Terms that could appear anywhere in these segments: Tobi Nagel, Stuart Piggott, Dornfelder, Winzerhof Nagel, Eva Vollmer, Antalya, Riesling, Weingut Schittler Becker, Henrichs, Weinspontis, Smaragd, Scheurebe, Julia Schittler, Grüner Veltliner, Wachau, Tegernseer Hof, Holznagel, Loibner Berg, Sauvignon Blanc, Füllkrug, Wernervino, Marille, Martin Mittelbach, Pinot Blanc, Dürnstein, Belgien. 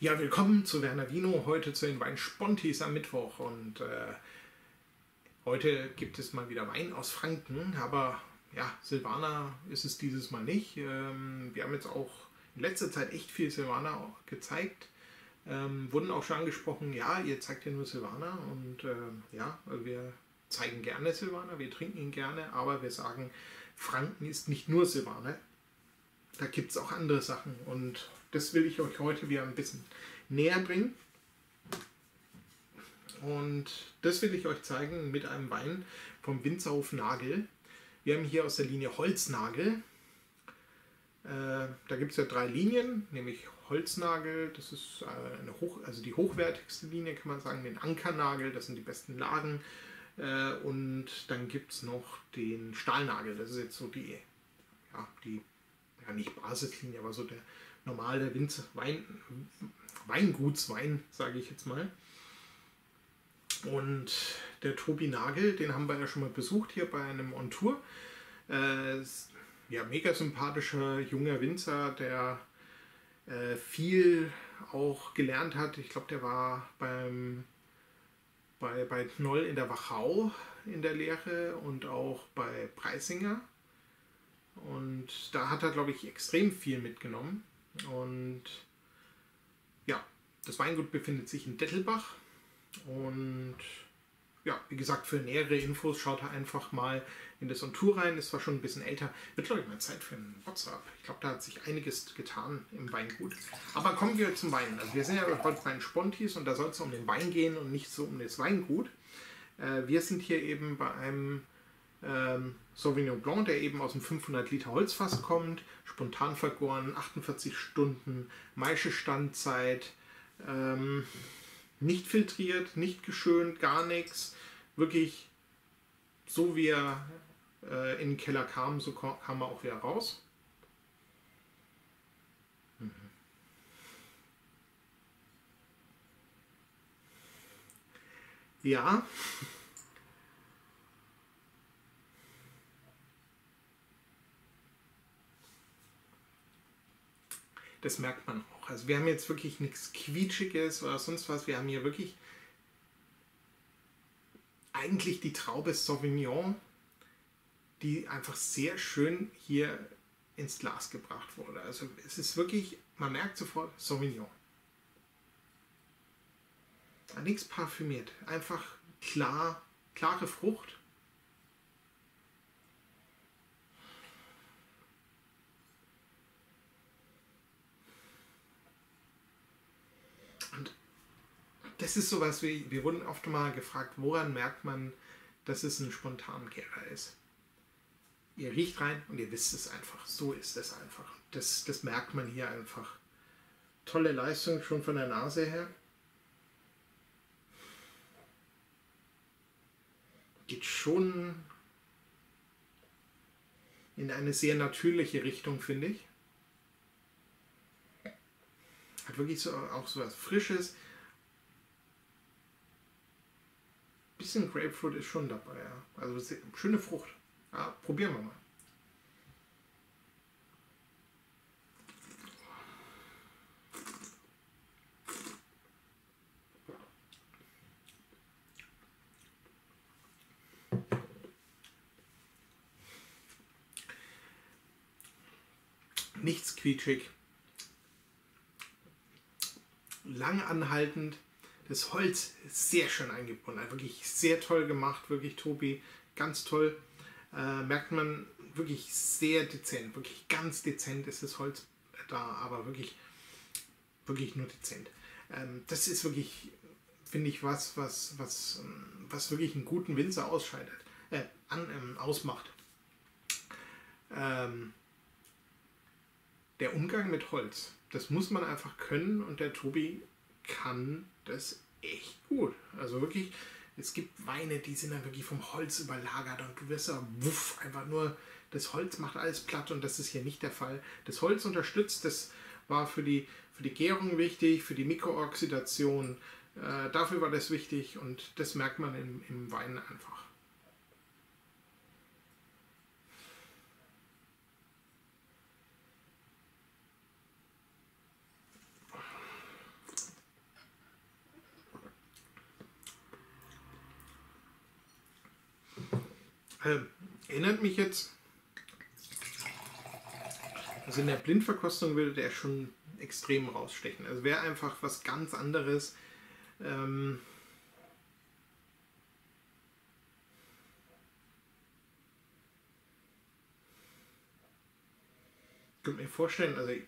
Ja, willkommen zu Wernervino, heute zu den Weinspontis am Mittwoch und heute gibt es mal wieder Wein aus Franken, aber ja, Silvaner ist es dieses Mal nicht. Wir haben jetzt auch in letzter Zeit echt viel Silvaner gezeigt, wurden auch schon angesprochen, ja, ihr zeigt ja nur Silvaner und ja, wir zeigen gerne Silvaner, wir trinken ihn gerne, aber wir sagen, Franken ist nicht nur Silvaner, da gibt es auch andere Sachen und das will ich euch heute wieder ein bisschen näher bringen. Und das will ich euch zeigen mit einem Wein vom Winzerhof Nagel. Wir haben hier aus der Linie Holznagel. Da gibt es ja drei Linien, nämlich Holznagel, das ist also die hochwertigste Linie, kann man sagen, den Ankernagel, das sind die besten Lagen. Und dann gibt es noch den Stahlnagel, das ist jetzt so die, ja, nicht Basislinie, aber so der normale Weingutswein, sage ich jetzt mal. Und der Tobi Nagel, den haben wir ja schon mal besucht hier bei einem On Tour. Ja, mega sympathischer junger Winzer, der viel auch gelernt hat. Ich glaube, der war bei Noll in der Wachau in der Lehre und auch bei Preisinger. Und da hat er, glaube ich, extrem viel mitgenommen. Und ja, das Weingut befindet sich in Dettelbach. Und ja, wie gesagt, für nähere Infos schaut er einfach mal in das On Tour rein. Ist zwar schon ein bisschen älter, wird, glaube ich, mal Zeit für ein WhatsApp. Ich glaube, da hat sich einiges getan im Weingut. Aber kommen wir zum Wein. Also wir sind ja heute bei den Spontis und da soll es um den Wein gehen und nicht so um das Weingut. Wir sind hier eben bei einem Sauvignon Blanc, der eben aus dem 500 Liter Holzfass kommt, spontan vergoren, 48 Stunden, Maischestandzeit, nicht filtriert, nicht geschönt, gar nichts, wirklich so wie er in den Keller kam, so kam er auch wieder raus. Ja. Das merkt man auch. Also wir haben jetzt wirklich nichts Quietschiges oder sonst was. Wir haben hier wirklich eigentlich die Traube Sauvignon, die einfach sehr schön hier ins Glas gebracht wurde. Also es ist wirklich, man merkt sofort Sauvignon. Nichts parfümiert, einfach klar, klare Frucht. Das ist sowas wie, wir wurden oft mal gefragt, woran merkt man, dass es ein Spontankehrer ist? Ihr riecht rein und ihr wisst es einfach. So ist es einfach. Das merkt man hier einfach. Tolle Leistung schon von der Nase her. Geht schon in eine sehr natürliche Richtung, finde ich. Hat wirklich so, auch so was Frisches. Bisschen Grapefruit ist schon dabei, ja. Also schöne Frucht. Ja, probieren wir mal. Nichts quietschig. Lang anhaltend. Das Holz ist sehr schön eingebunden, wirklich sehr toll gemacht, wirklich Tobi, ganz toll. Merkt man wirklich sehr dezent, wirklich ganz dezent ist das Holz da, aber wirklich nur dezent. Das ist wirklich, finde ich, was wirklich einen guten Winzer ausmacht. Der Umgang mit Holz, das muss man einfach können und der Tobi kann das echt gut. Also wirklich, es gibt Weine, die sind dann wirklich vom Holz überlagert und du wirst ja wuff, einfach nur, das Holz macht alles platt und das ist hier nicht der Fall. Das Holz unterstützt, das war für die Gärung wichtig, für die Mikrooxidation, dafür war das wichtig und das merkt man im Wein einfach. Erinnert mich jetzt, also in der Blindverkostung würde der schon extrem rausstechen. Also wäre einfach was ganz anderes. Ich könnte mir vorstellen, also ich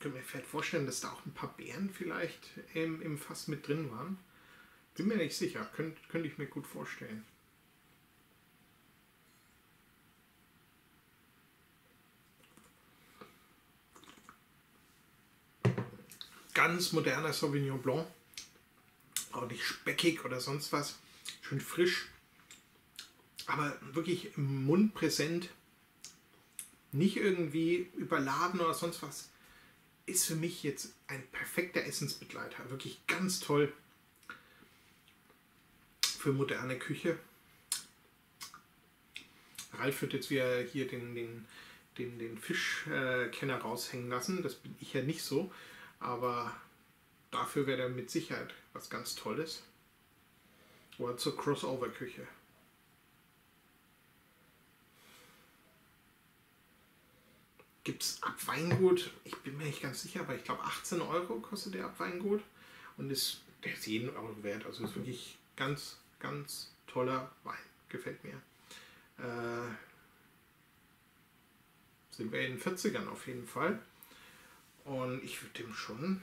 könnte mir vielleicht vorstellen, dass da auch ein paar Beeren vielleicht im Fass mit drin waren. Bin mir nicht sicher, könnte ich mir gut vorstellen. Ganz moderner Sauvignon Blanc, auch nicht speckig oder sonst was, schön frisch, aber wirklich im Mund präsent, nicht irgendwie überladen oder sonst was, ist für mich jetzt ein perfekter Essensbegleiter, wirklich ganz toll für moderne Küche. Ralf wird jetzt wieder hier den Fischkenner raushängen lassen, das bin ich ja nicht so. Aber dafür wäre dann mit Sicherheit was ganz Tolles. Oder zur Crossover-Küche. Gibt es ab Weingut? Ich bin mir nicht ganz sicher, aber ich glaube 18 € kostet der ab Weingut. Und der ist jeden Euro wert. Also ist wirklich ganz, ganz toller Wein. Gefällt mir. Sind wir in den 40ern auf jeden Fall. Und ich würde dem schon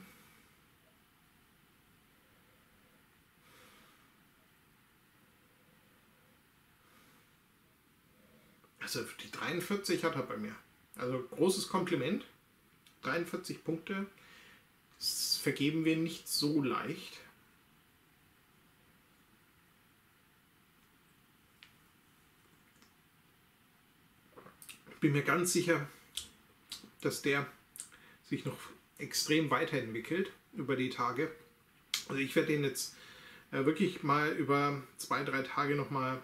also die 43 hat er bei mir. Also großes Kompliment. 43 Punkte. Das vergeben wir nicht so leicht. Ich bin mir ganz sicher, dass der sich noch extrem weiterentwickelt über die Tage. Also ich werde den jetzt wirklich mal über 2-3 Tage nochmal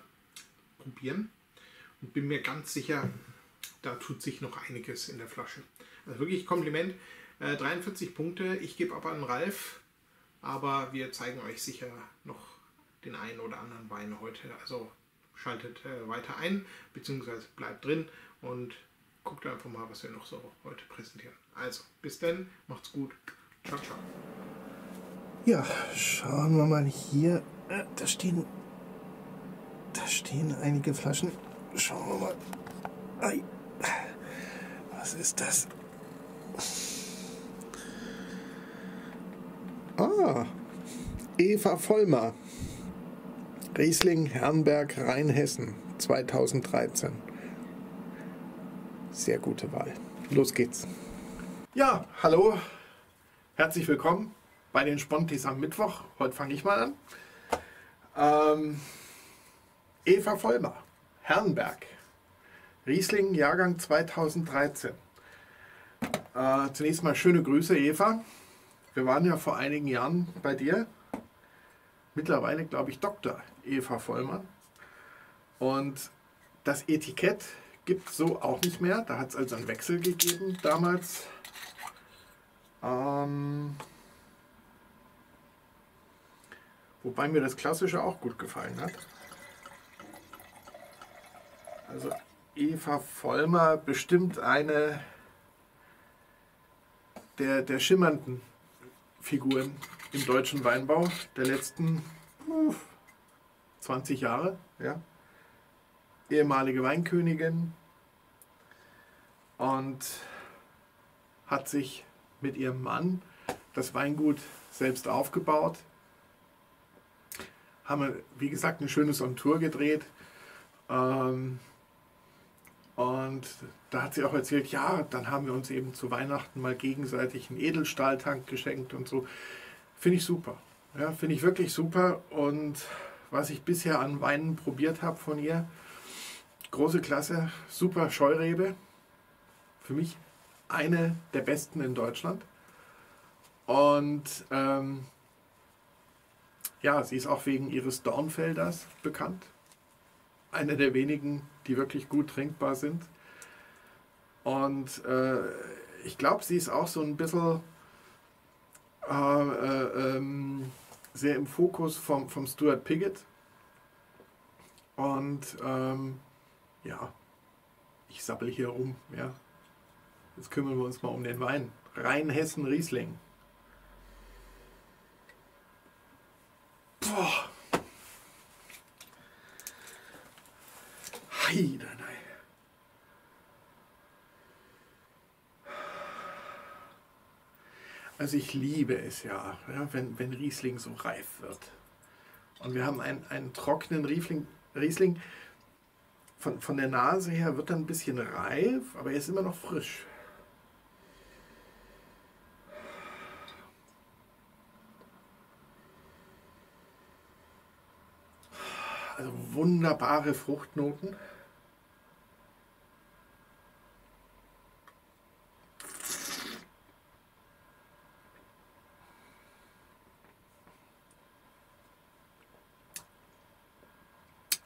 probieren und bin mir ganz sicher, da tut sich noch einiges in der Flasche. Also wirklich Kompliment, 43 Punkte, ich gebe ab an Ralf, aber wir zeigen euch sicher noch den einen oder anderen Wein heute. Also schaltet weiter ein, beziehungsweise bleibt drin und guckt einfach mal, was wir noch so heute präsentieren. Also, bis dann, macht's gut. Ciao, ciao. Ja, schauen wir mal hier. Da stehen einige Flaschen. Schauen wir mal. Ei. Was ist das? Ah, Eva Vollmer. Riesling, Herrnberg, Rheinhessen, 2013. Sehr gute Wahl. Los geht's. Ja, hallo. Herzlich willkommen bei den Spontis am Mittwoch. Heute fange ich mal an. Eva Vollmer, Herrnberg. Riesling, Jahrgang 2013. Zunächst mal schöne Grüße, Eva. Wir waren ja vor einigen Jahren bei dir. Mittlerweile, glaube ich, Dr. Eva Vollmer. Und das Etikett gibt es so auch nicht mehr. Da hat es also einen Wechsel gegeben damals. Wobei mir das Klassische auch gut gefallen hat. Also Eva Vollmer, bestimmt eine der schimmernden Figuren im deutschen Weinbau der letzten 20 Jahre. Ja. Ehemalige Weinkönigin und hat sich mit ihrem Mann das Weingut selbst aufgebaut. Haben wir, wie gesagt, eine schöne Sonntour gedreht und da hat sie auch erzählt, ja, dann haben wir uns eben zu Weihnachten mal gegenseitig einen Edelstahltank geschenkt und so. Finde ich super. Ja, finde ich wirklich super. Und was ich bisher an Weinen probiert habe von ihr, große Klasse, super Scheurebe, für mich eine der besten in Deutschland. Und ja, sie ist auch wegen ihres Dornfelders bekannt. Eine der wenigen, die wirklich gut trinkbar sind. Und ich glaube, sie ist auch so ein bisschen sehr im Fokus vom Stuart Piggott. Und ja, ich sabbel hier rum. Ja. Jetzt kümmern wir uns mal um den Wein. Rheinhessen Riesling. Boah. Hei, nein, nein. Also ich liebe es ja, wenn Riesling so reif wird. Und wir haben einen trockenen Riesling. Von der Nase her wird er ein bisschen reif, aber er ist immer noch frisch. Also wunderbare Fruchtnoten.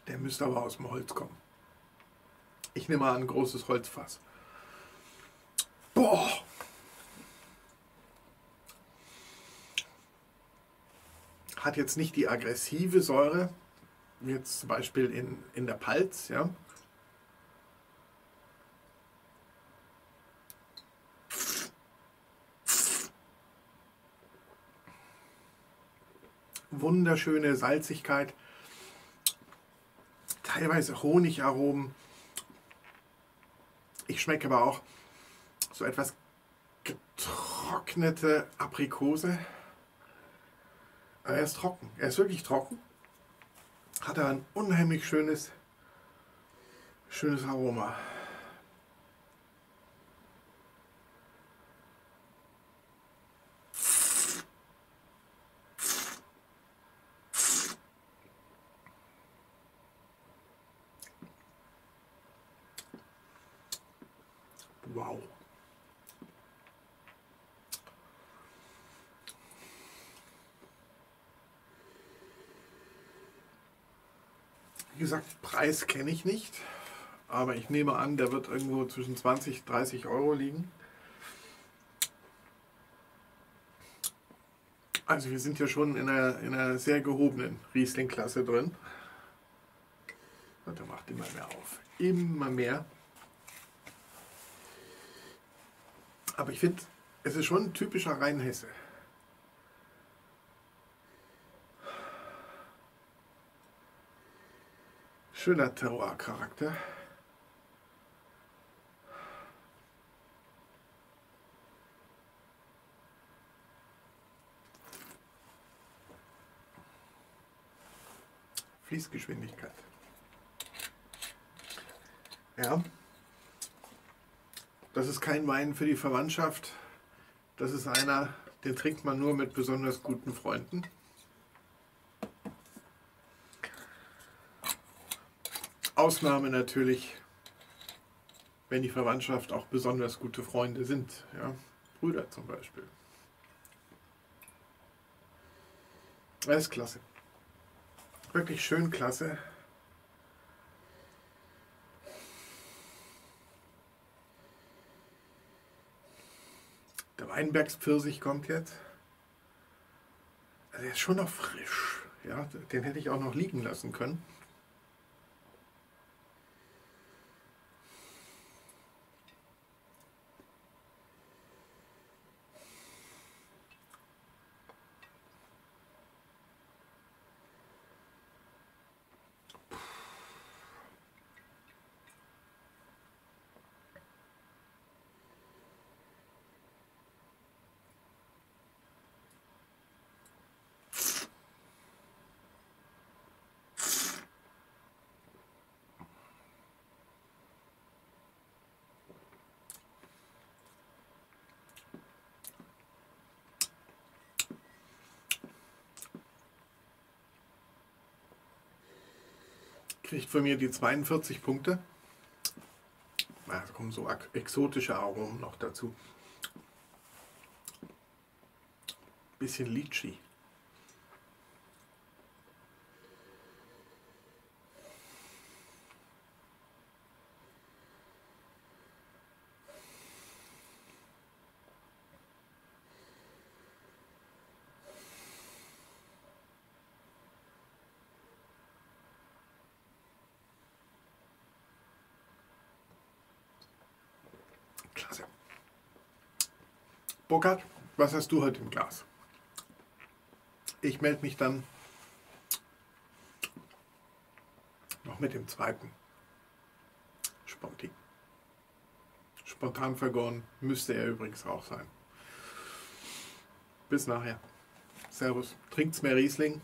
Der müsste aber aus dem Holz kommen. Ich nehme mal ein großes Holzfass. Boah! Hat jetzt nicht die aggressive Säure, jetzt zum Beispiel in der Pfalz, ja. Wunderschöne Salzigkeit. Teilweise Honigaromen. Ich schmecke aber auch so etwas getrocknete Aprikose. Aber er ist trocken. Er ist wirklich trocken. Hat er ein unheimlich schönes Aroma. Wow. Wie gesagt, Preis kenne ich nicht, aber ich nehme an, der wird irgendwo zwischen 20 und 30 Euro liegen. Also wir sind ja schon in einer sehr gehobenen Riesling-Klasse drin. Und der macht immer mehr auf. Immer mehr. Aber ich finde, es ist schon ein typischer Rheinhesse. Schöner Terroir-Charakter. Fließgeschwindigkeit. Ja. Das ist kein Wein für die Verwandtschaft. Das ist einer, den trinkt man nur mit besonders guten Freunden. Ausnahme natürlich, wenn die Verwandtschaft auch besonders gute Freunde sind, ja, Brüder zum Beispiel. Das ist klasse, wirklich schön klasse. Der Weinbergspfirsich kommt jetzt, also der ist schon noch frisch, ja, den hätte ich auch noch liegen lassen können. Kriegt von mir die 42 Punkte. Da kommen so exotische Aromen noch dazu. Bisschen Litschi. Burkhard, was hast du heute im Glas? Ich melde mich dann noch mit dem zweiten. Sponti. Spontan vergoren müsste er übrigens auch sein. Bis nachher. Servus. Trinkt's mehr Riesling.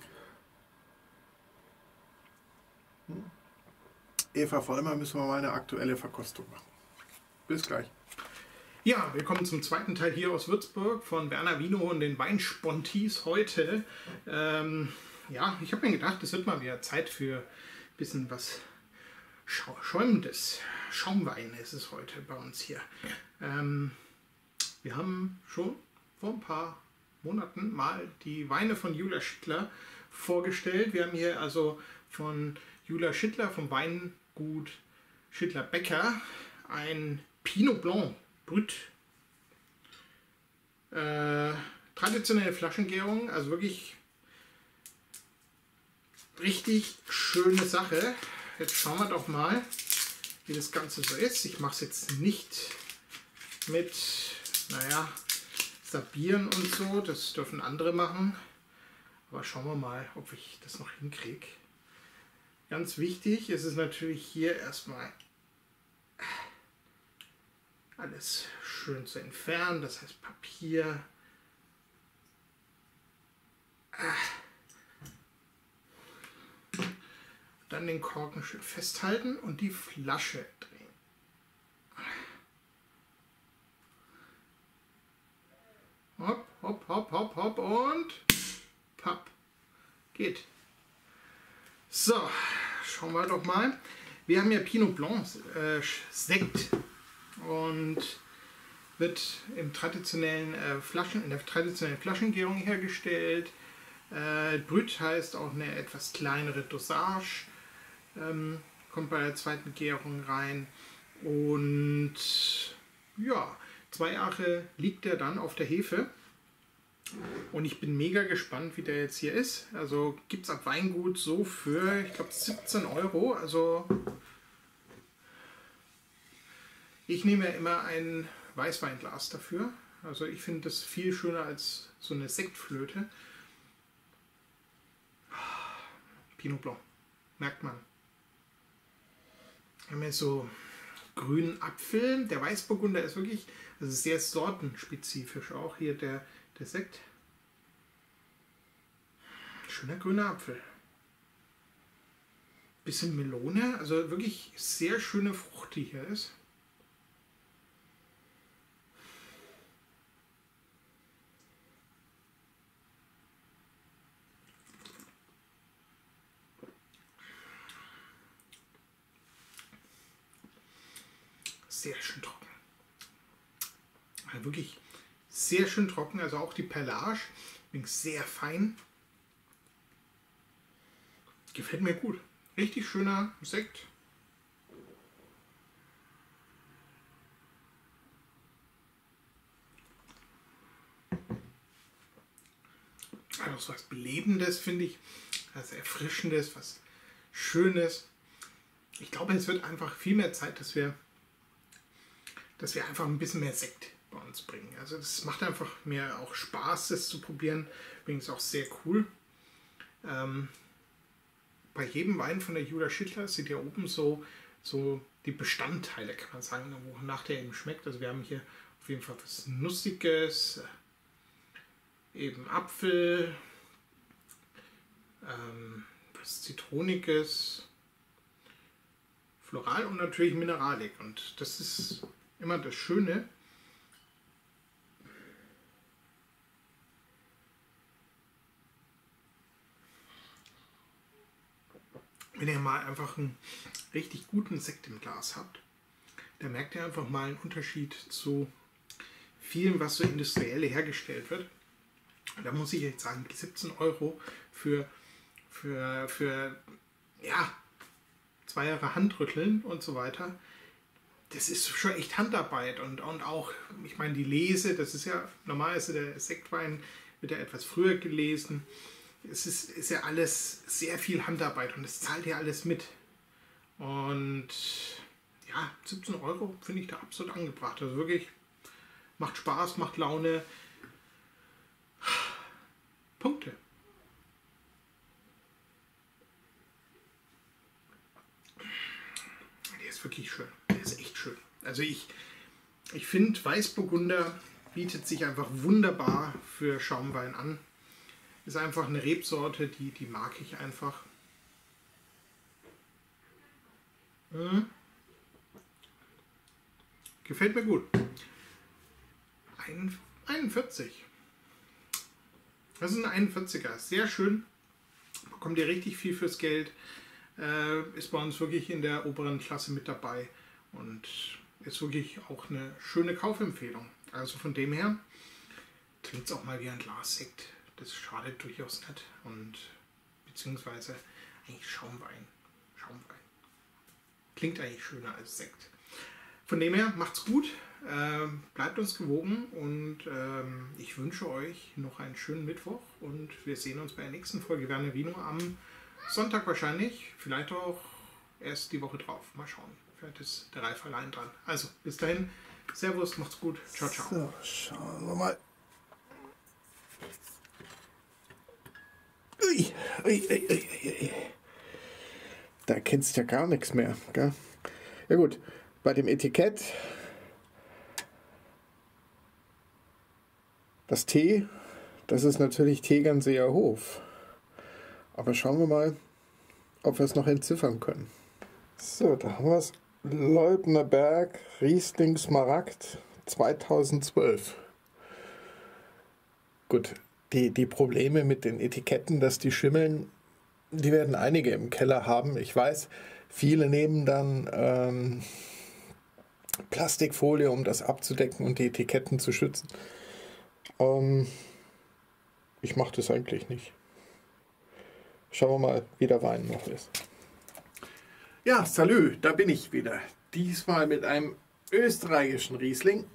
Eva Vollmer, müssen wir mal eine aktuelle Verkostung machen. Bis gleich. Ja, wir kommen zum zweiten Teil hier aus Würzburg von Wernervino und den Weinspontis heute. Ja, ich habe mir gedacht, es wird mal wieder Zeit für ein bisschen was Schäumendes. Schaumwein ist es heute bei uns hier. Wir haben schon vor ein paar Monaten mal die Weine von Julia Schittler vorgestellt. Wir haben hier also von Julia Schittler vom Weingut Schittler Becker ein Pinot Blanc Brut. Traditionelle Flaschengärung, also wirklich richtig schöne Sache. Jetzt schauen wir doch mal, wie das Ganze so ist. Ich mache es jetzt nicht mit, naja, Bieren und so, das dürfen andere machen, aber schauen wir mal, ob ich das noch hinkriege. Ganz wichtig ist es natürlich hier erstmal alles schön zu entfernen, das heißt Papier. Dann den Korken schön festhalten und die Flasche drehen. Hopp, hopp, hopp, hopp, hopp und papp. Geht. So, schauen wir doch mal. Wir haben ja Pinot Blanc Sekt und wird im traditionellen, in der traditionellen Flaschengärung hergestellt. Brut heißt auch eine etwas kleinere Dosage, kommt bei der zweiten Gärung rein und ja, 2 Jahre liegt er dann auf der Hefe und ich bin mega gespannt, wie der jetzt hier ist. Also gibt es ab Weingut so für, ich glaube, 17 €. Also ich nehme ja immer ein Weißweinglas dafür. Also ich finde das viel schöner als so eine Sektflöte. Pinot Blanc, merkt man. Wir haben jetzt so grünen Apfel. Der Weißburgunder ist wirklich, also sehr sortenspezifisch auch hier der Sekt. Schöner grüner Apfel. Bisschen Melone, also wirklich sehr schöne Frucht, die hier ist. Sehr schön trocken. Also wirklich sehr schön trocken, also auch die Perlage, sehr fein. Gefällt mir gut. Richtig schöner Sekt. Also so was Belebendes, finde ich. Was Erfrischendes, was Schönes. Ich glaube, es wird einfach viel mehr Zeit, dass wir einfach ein bisschen mehr Sekt bei uns bringen. Also das macht einfach mir auch Spaß, das zu probieren. Übrigens auch sehr cool. Bei jedem Wein von der Julia Schittler sieht ja oben so die Bestandteile, kann man sagen, wonach der eben schmeckt. Also wir haben hier auf jeden Fall was Nussiges, eben Apfel, was Zitroniges, Floral und natürlich Mineralik. Und das ist immer das Schöne. Wenn ihr mal einfach einen richtig guten Sekt im Glas habt, dann merkt ihr einfach mal einen Unterschied zu vielen, was so industriell hergestellt wird. Und da muss ich jetzt sagen, 17 € für ja, 2 Jahre Handrütteln und so weiter. Das ist schon echt Handarbeit und auch, ich meine, die Lese, das ist ja, normalerweise der Sektwein wird ja etwas früher gelesen. Es ist ja alles sehr viel Handarbeit und es zahlt ja alles mit. Und ja, 17 € finde ich da absolut angebracht. Also wirklich, macht Spaß, macht Laune. ist wirklich schön. Der ist echt schön. Also ich finde, Weißburgunder bietet sich einfach wunderbar für Schaumwein an. Ist einfach eine Rebsorte, die mag ich einfach. Gefällt mir gut. 41. Das ist ein 41er. Sehr schön. Bekommt ihr richtig viel fürs Geld. Ist bei uns wirklich in der oberen Klasse mit dabei. Und ist wirklich auch eine schöne Kaufempfehlung. Also von dem her, trinkt es auch mal wie ein Glas Sekt. Das schadet durchaus nicht. Und beziehungsweise eigentlich Schaumwein. Klingt eigentlich schöner als Sekt. Von dem her, macht's gut, bleibt uns gewogen und ich wünsche euch noch einen schönen Mittwoch und wir sehen uns bei der nächsten Folge Wernervino am Sonntag wahrscheinlich, vielleicht auch erst die Woche drauf. Mal schauen, vielleicht ist der Ralf allein dran. Also, bis dahin, Servus, macht's gut, ciao, ciao. So, schauen wir mal. Ui, ui, ui, ui, ui. Da kennst du ja gar nichts mehr, gell? Ja gut, bei dem Etikett, das T, das ist natürlich Tegernseer Hof. Aber schauen wir mal, ob wir es noch entziffern können. So, da haben wir es. Loibner Berg, Riesling Smaragd, 2012. Gut, die Probleme mit den Etiketten, dass die schimmeln, die werden einige im Keller haben. Ich weiß, viele nehmen dann Plastikfolie, um das abzudecken und die Etiketten zu schützen. Ich mache das eigentlich nicht. Schauen wir mal, wie der Wein noch ist. Ja, salü, da bin ich wieder. Diesmal mit einem österreichischen Riesling.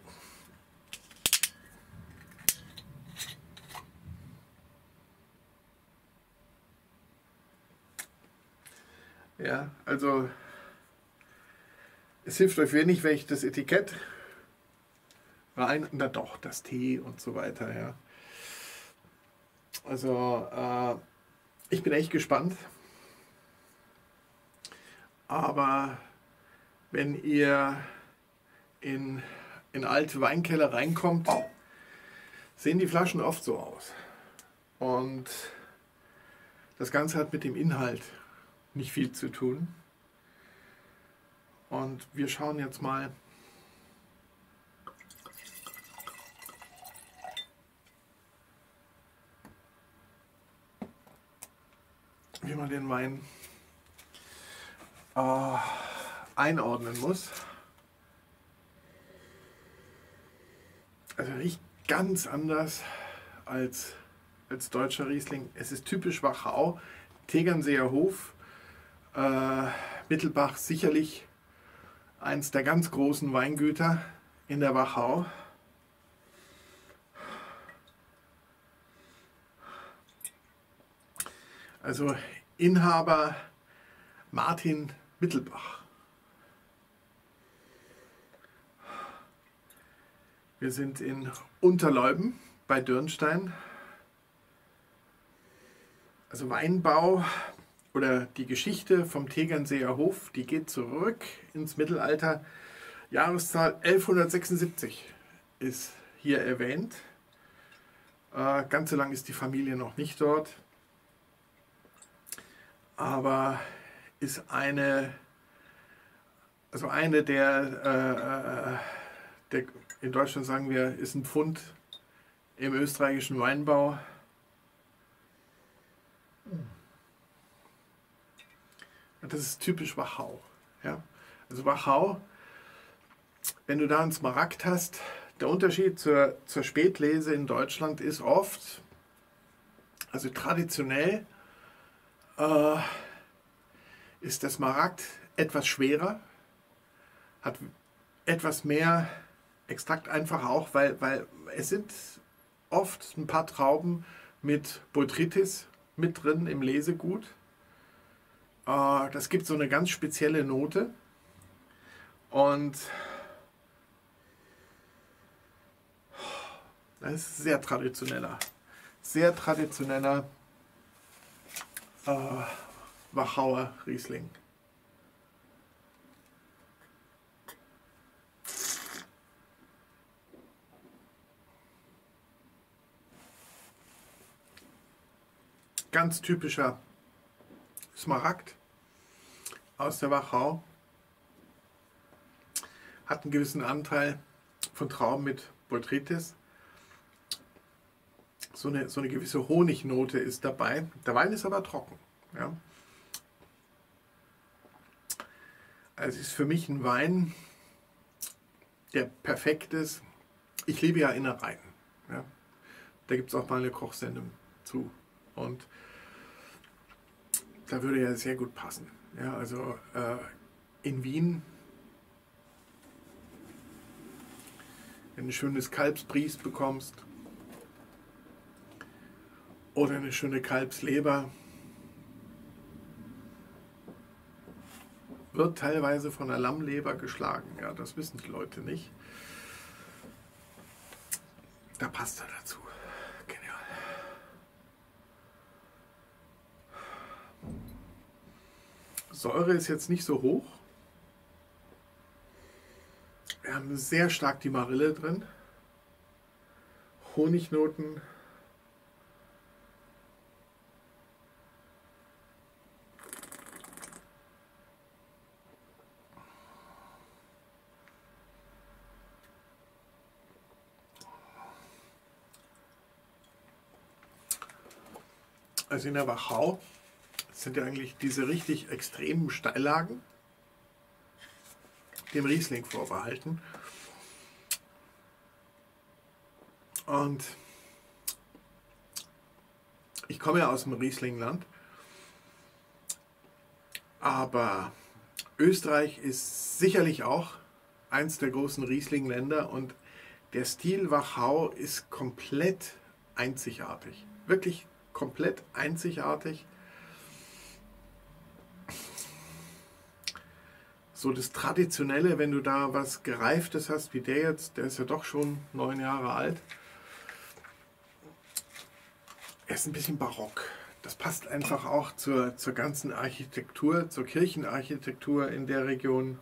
Ja, also es hilft euch wenig, wenn ich das Etikett rein, na doch, das T und so weiter, ja. Also ich bin echt gespannt, aber wenn ihr in alte Weinkeller reinkommt, sehen die Flaschen oft so aus und das Ganze hat mit dem Inhalt nicht viel zu tun. Und wir schauen jetzt mal. Wie man den Wein einordnen muss. Also riecht ganz anders als deutscher Riesling. Es ist typisch Wachau, Tegernseer Hof. Mittelbach sicherlich eins der ganz großen Weingüter in der Wachau. Also Inhaber Martin Mittelbach. Wir sind in Unterleuben bei Dürnstein. Also Weinbau oder die Geschichte vom Tegernseer Hof, die geht zurück ins Mittelalter. Jahreszahl 1176 ist hier erwähnt. Ganz so lang ist die Familie noch nicht dort. Aber ist eine der, in Deutschland sagen wir, ist ein Pfund im österreichischen Weinbau. Das ist typisch Wachau. Ja? Also Wachau, wenn du da einen Smaragd hast, der Unterschied zur Spätlese in Deutschland ist oft, also traditionell, ist der Smaragd etwas schwerer, hat etwas mehr Extrakt einfach auch, weil es sind oft ein paar Trauben mit Botrytis mit drin im Lesegut. Das gibt so eine ganz spezielle Note und das ist sehr traditioneller Wachauer Riesling. ganz typischer Smaragd aus der Wachau. Hat einen gewissen Anteil von Trauben mit Botrytis. So eine gewisse Honignote ist dabei. Der Wein ist aber trocken. Ja. Also es ist für mich ein Wein, der perfekt ist. Ich liebe ja Innereien. Ja. Da gibt es auch mal eine Kochsendung zu. Und da würde er sehr gut passen. Ja, also in Wien, wenn du ein schönes Kalbsbries bekommst oder eine schöne Kalbsleber, wird teilweise von einer Lammleber geschlagen. Ja, das wissen die Leute nicht. Da passt er dazu. Säure ist jetzt nicht so hoch. Wir haben sehr stark die Marille drin. Honignoten. Also in der Wachau sind ja eigentlich diese richtig extremen Steillagen dem Riesling vorbehalten. Und ich komme ja aus dem Rieslingland, aber Österreich ist sicherlich auch eins der großen Rieslingländer und der Stil Wachau ist komplett einzigartig. Wirklich komplett einzigartig. So das Traditionelle, wenn du da was Gereiftes hast, wie der jetzt, der ist ja doch schon 9 Jahre alt. Er ist ein bisschen barock. Das passt einfach auch zur ganzen Architektur, zur Kirchenarchitektur in der Region.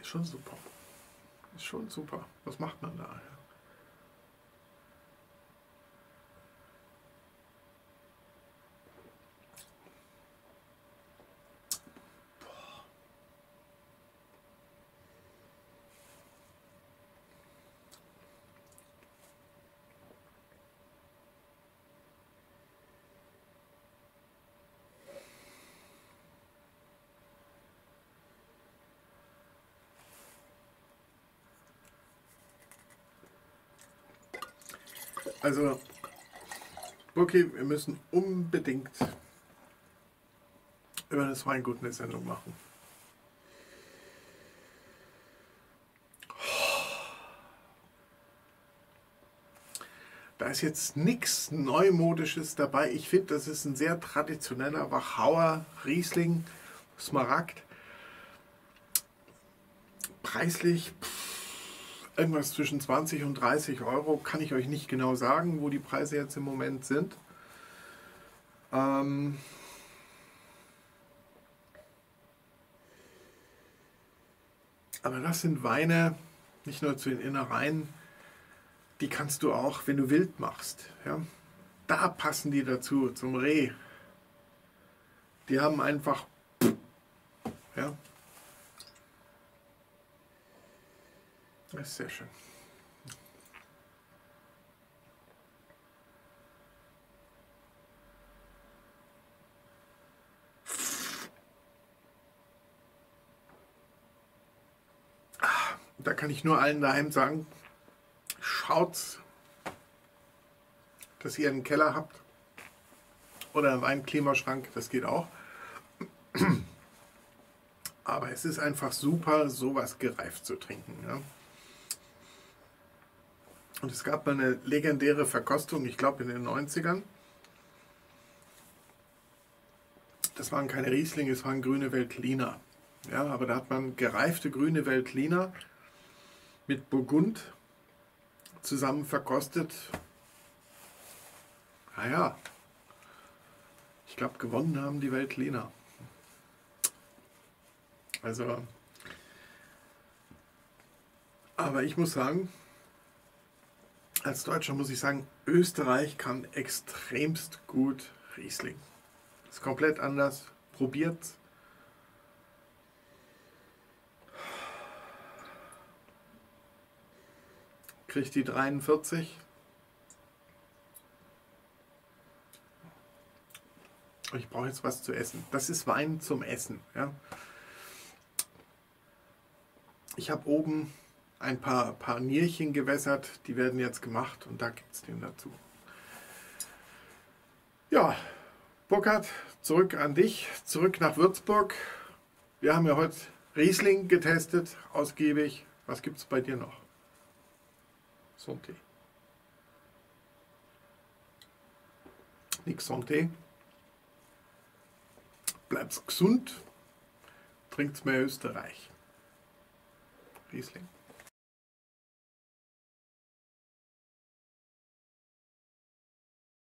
Ist schon super. Ist schon super. Was macht man da? Also, okay, wir müssen unbedingt über das Weingut eine Sendung machen. Da ist jetzt nichts Neumodisches dabei. Ich finde, das ist ein sehr traditioneller Wachauer Riesling, Smaragd. Preislich irgendwas zwischen 20 und 30 Euro, kann ich euch nicht genau sagen, wo die Preise jetzt im Moment sind. Aber das sind Weine, nicht nur zu den Innereien, die kannst du auch, wenn du wild machst. Ja? Da passen die dazu, zum Reh. Die haben einfach... Ja? Das ist sehr schön. Da kann ich nur allen daheim sagen, schaut, dass ihr einen Keller habt oder einen Weinklimaschrank, das geht auch. Aber es ist einfach super, sowas gereift zu trinken. Ja? Und es gab mal eine legendäre Verkostung, ich glaube in den 90ern. Das waren keine Rieslinge, es waren grüne Veltliner. Ja, aber da hat man gereifte grüne Veltliner mit Burgund zusammen verkostet. Naja, ich glaube gewonnen haben die Veltliner. Also, aber ich muss sagen, als Deutscher muss ich sagen, Österreich kann extremst gut Riesling. Ist komplett anders. Probiert's. Kriegt die 43. Ich brauche jetzt was zu essen. Das ist Wein zum Essen. Ja. Ich habe oben ein paar Nierchen gewässert. Die werden jetzt gemacht und da gibt es den dazu. Ja, Burkhard, zurück an dich. Zurück nach Würzburg. Wir haben ja heute Riesling getestet, ausgiebig. Was gibt es bei dir noch? Santé. Nix Santé. Bleibt's gesund, trinkt's mehr Österreich. Riesling.